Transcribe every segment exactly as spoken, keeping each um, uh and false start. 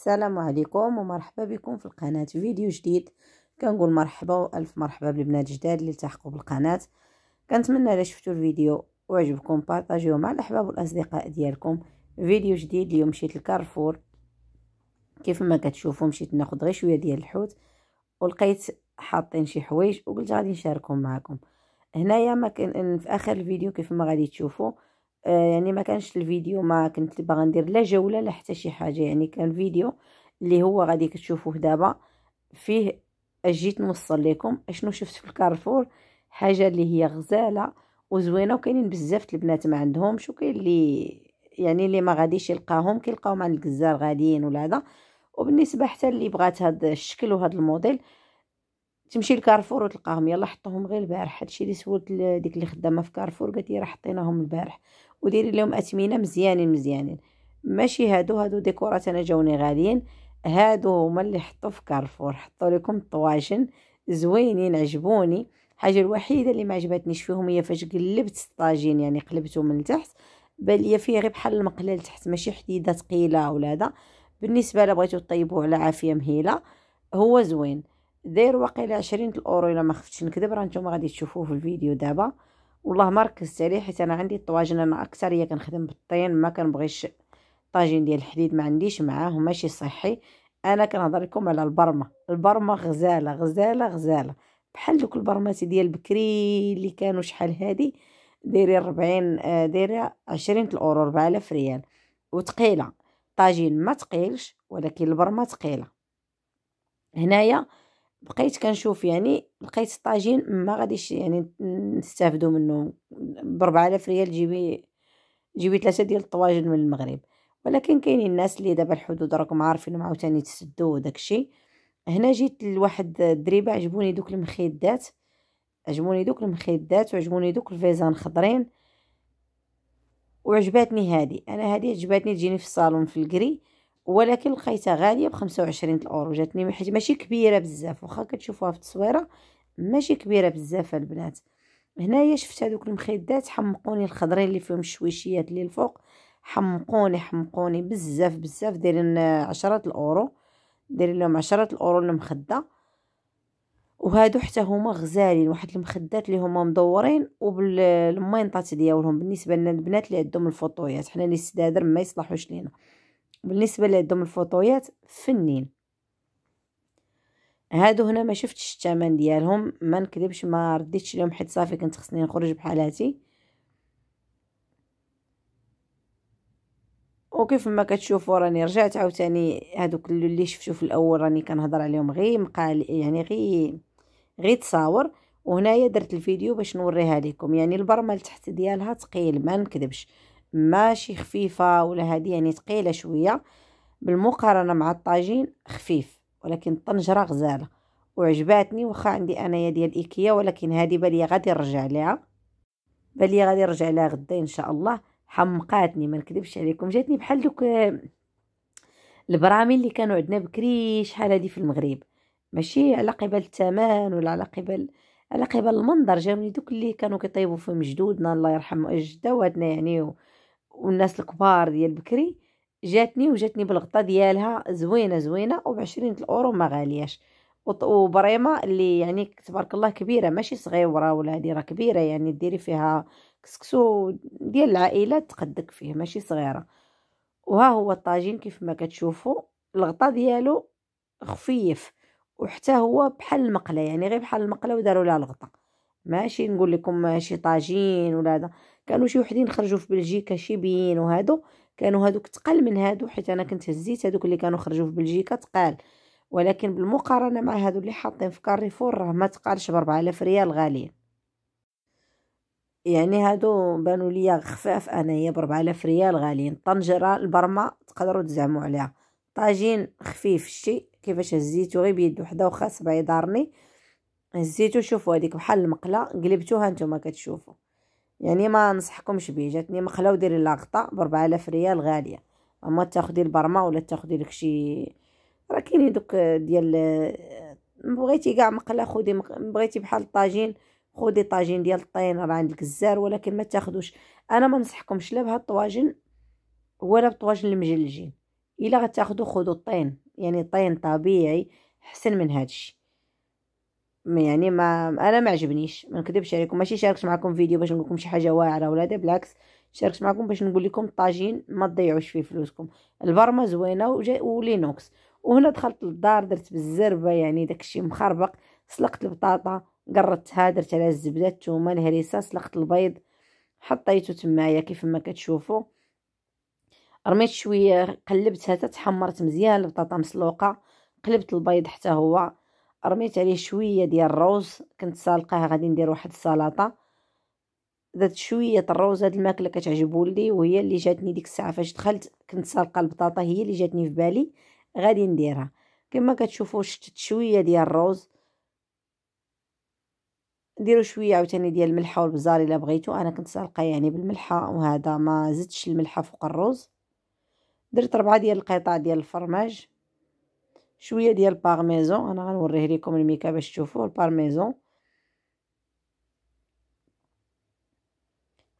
السلام عليكم ومرحبا بكم في القناة. فيديو جديد. كنقول مرحبا والف مرحبا بالبنات جداد اللي التحقوا بالقناة. كنتمنى الا شفتوا الفيديو وعجبكم بارطاجيوه مع الاحباب والاصدقاء ديالكم. فيديو جديد. اليوم مشيت لكارفور كيف ما كتشوفوا، مشيت ناخذ غير شويه ديال الحوت ولقيت حاطين شي حوايج وقلت غادي نشاركهم معكم هنايا. ما كان في اخر الفيديو كيف ما غادي تشوفوا، يعني ما كانش الفيديو ما كنت باغا ندير لا جوله لا حتى شي حاجه، يعني كان فيديو اللي هو غادي كتشوفوه دابا فيه اجيت نوصل لكم اشنو شفت في الكارفور. حاجه اللي هي غزاله وزوينه وكاينين بزاف البنات ما عندهمش، وكاين اللي يعني اللي ما غاديش يلقاهم كيلقاهم عند الجزار غاديين ولا هذا. وبالنسبه حتى اللي بغات هذا الشكل وهذا الموديل تمشي لكارفور وتلقاهم، يلا حطوهم غير البارح. هادشي اللي سولت ديك اللي خدامه في كارفور قالت لي راه حطيناهم البارح وديري لهم اثمنه مزيانين مزيانين، ماشي هادو هادو ديكورات انا جاوني غاليين، هادو هما اللي حطوا في كارفور. حطوا لكم طواجن زوينين عجبوني. الحاجه الوحيده اللي ما عجبتنيش فيهم هي فاش قلبت الطاجين، يعني قلبته من تحت بان ليا فيه غير بحال المقله لتحت، ماشي حديده ثقيله ولا هذا. بالنسبه الا بغيتو طيبوه على عافيه مهيله هو زوين، داير واقيلا عشرين الاورو الا ما خفتش نكذب، راه نتوما غادي تشوفوه في الفيديو دابا. والله ما ركزت عليه حيت انا عندي الطواجن، انا اكثريه كنخدم بالطين، ما كنبغيش طاجين ديال الحديد، ما عنديش معاه ماشي صحي. انا كنهضر لكم على البرمه. البرمه غزاله غزاله غزاله بحال دوك البرمات ديال بكري اللي كانوا شحال هادي، دايرين ربعين دايره عشرين الاورو أربعة آلاف ريال وتقيله. طاجين ما تقيلش ولكن البرمه تقيله. هنايا بقيت كنشوف، يعني لقيت الطاجين ما غاديش يعني نستافدوا منه، ب أربعة آلاف ريال جيبي جيبي ثلاثه ديال الطواجن من المغرب. ولكن كاينين الناس اللي دابا الحدود راكم عارفين عاوتاني تسدوا داكشي. هنا جيت لواحد الدريبه عجبوني دوك المخيدات، عجبوني دوك المخيدات وعجبوني دوك الفيزان خضرين وعجباتني هادي. انا هادي عجباتني تجيني في الصالون في الكري، ولكن لقيتها غاليه ب خمسة وعشرين الاورو. جاتني حيت ماشي كبيره بزاف، واخا كتشوفوها في التصويره ماشي كبيره بزاف البنات. هنايا شفت هذوك المخيدات حمقوني، الخضرين اللي فيهم الشويشيات اللي الفوق حمقوني حمقوني بزاف بزاف، دايرين عشرة الاورو، دايرين لهم عشرة الاورو المخده. وهادو حتى هما غزالين، واحد المخدات اللي هما مدورين وبالمينطات ديالهم. بالنسبه لنا البنات اللي عندهم الفوطويات، حنا لي السدادر ما يصلحوش لينا، بالنسبه اللي عندهم الفوطويات فنين. هادو هنا ما شفتش الثمن ديالهم، ما نكذبش ما رديتش لهم حيت صافي كنت خصني نخرج بحالاتي. وكيف ما كتشوفوا راني رجعت عاوتاني، هادوك اللي شفتو في الاول راني كنهضر عليهم غير مقال، يعني غير غير تصاور. وهنايا درت الفيديو باش نوريها لكم، يعني البرمه لتحت ديالها ثقيل ما نكذبش، ماشي خفيفه ولا هادي، يعني ثقيله شويه بالمقارنه مع الطاجين خفيف. ولكن الطنجره غزاله وعجباتني، واخا عندي انايا ديال ايكيا، ولكن هادي بالي غادي نرجع ليها، بالي غادي نرجع ليها غدا ان شاء الله. حمقاتني ما نكذبش عليكم، جاتني بحال دوك البرامي اللي كانوا عندنا بكري شحال هادي في المغرب، ماشي على قبل الثمن ولا على قبل على قبل المنظر. جاوني دوك اللي كانوا كيطيبوا فيهم جدودنا الله يرحم اجدادنا يعني، والناس الكبار ديال بكري. جاتني وجاتني بالغطا ديالها زوينه زوينه وبعشرين الاورو ما غالياش. وبريمه اللي يعني تبارك الله كبيره ماشي صغيره ولا هادي، راه كبيره يعني ديري فيها كسكسو ديال العائله تقدك فيه ماشي صغيره. وها هو الطاجين كيف ما كتشوفوا الغطاء ديالو خفيف، وحتى هو بحال المقله، يعني غير بحال المقله وداروا لها الغطاء، ماشي نقول لكم ماشي طاجين ولا هذا. كانوا شي وحدين خرجوا في بلجيكا شي بين، وهادو كانوا هادوك تقل من هادو حيت انا كنت هزيت هادوك اللي كانوا خرجوا في بلجيكا تقال، ولكن بالمقارنه مع هادو اللي حاطين في كاريفور راه ما تقالش ب أربعة آلاف ريال غاليين. يعني هادو بانوا ليا خفاف انايا ب أربعة آلاف ريال غاليين. طنجره البرمه تقدروا تزعموا عليها، طاجين خفيف الشيء كيفاش هزيتو غير بيد وحده وخا صبعي دارني هزيتو. شوفوا هذيك بحال المقله قلبتوها نتوما كتشوفوا، يعني ما نصحكمش بيه. جاتني مقله وديري لها غطاء ب أربعة آلاف ريال غاليه. اما تاخدي البرمه ولا تاخدي لك شي، راه كاينين دوك ديال بغيتي كاع مقله خدي، بغيتي بحال الطاجين خدي طاجين ديال الطين راه عند الجزار، ولكن ما تاخدوش. انا ما نصحكمش لا بهاد الطواجن ولا بالطواجن المجلجين، الا غتاخدو خدو الطين، يعني طين طبيعي احسن من هادشي. يعني ما انا ما عجبنيش، ما نكذبش عليكم، ماشي شاركت معكم فيديو باش نقول لكم شي حاجه واعره ولا هذا، بالعكس شاركت معكم باش نقول لكم الطاجين ما تضيعوش فيه فلوسكم. البرمه زوينه وجا ولينوكس. وهنا دخلت للدار درت بالزربه، يعني داكشي مخربق، سلقت البطاطا قرطتها، درت عليها الزبده الثومه الهريسه، سلقت البيض حطيته تمايا كيف ما كتشوفوا، رميت شويه قلبتها حتى تحمرت مزيان البطاطا مسلوقه، قلبت البيض حتى هو، رميت عليه شويه ديال الروز كنت سالقاه غادي ندير واحد السلطه، درت شويه الروز. هاد الماكله كتعجب ولدي وهي اللي جاتني ديك الساعه فاش دخلت كنت سالقه البطاطا، هي اللي جاتني في بالي غادي نديرها. كما كتشوفوا شتت شويه ديال الروز، ديروا شويه عاوتاني ديال الملح والبزار الا بغيتو، انا كنت سالقه يعني بالملحه وهذا ما زدتش الملحه فوق الروز. درت ربعه ديال القطع ديال الفرماج، شويه ديال البارميزون، انا غنوريه لكم الميكا باش تشوفوه البارميزون.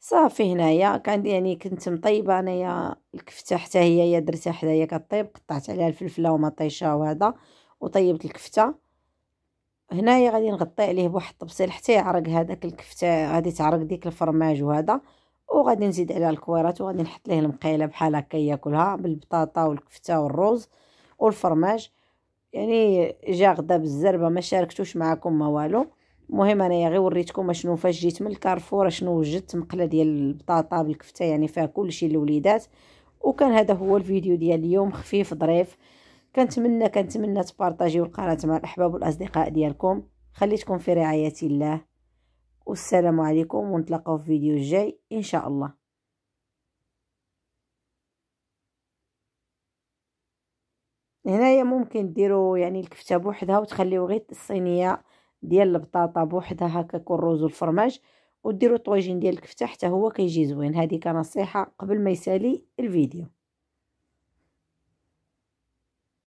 صافي هنايا كان يعني كنت مطيبه انايا الكفته حتى هي هي درتها حدايا كطيب، قطعت عليها الفلفله ومطيشه وهذا وطيبت الكفته. هنايا غادي نغطي عليه بواحد الطبسيل حتى يعرق هذاك الكفته، غادي تعرق ديك الفرماج وهذا، وغادي نزيد عليها الكويرات وغادي نحط ليه المقيله بحال هكا ياكلها بالبطاطا والكفته والروز والفرماج. يعني جا غدا بالزربه، ما شاركتوش معكم ما والو. المهم انايا غير وريتكم اشنو فاش جيت من الكارفور اشنو وجدت، مقله ديال البطاطا بالكفته، يعني فيها كلشي للوليدات. وكان هذا هو الفيديو ديال اليوم خفيف ظريف، كنتمنى كنتمنى تبارطاجيو القناه مع الاحباب والاصدقاء ديالكم. خليتكم في رعايه الله والسلام عليكم، ونتلاقاو في فيديو الجاي ان شاء الله. هنايا ممكن ديروا يعني الكفته بوحدها وتخليو غير الصينيه ديال البطاطا بوحدها هكا كالروز والفرماج، وديروا الطواجين ديال الكفته حتى هو كيجي زوين. هذه كنصيحه قبل ما يسالي الفيديو.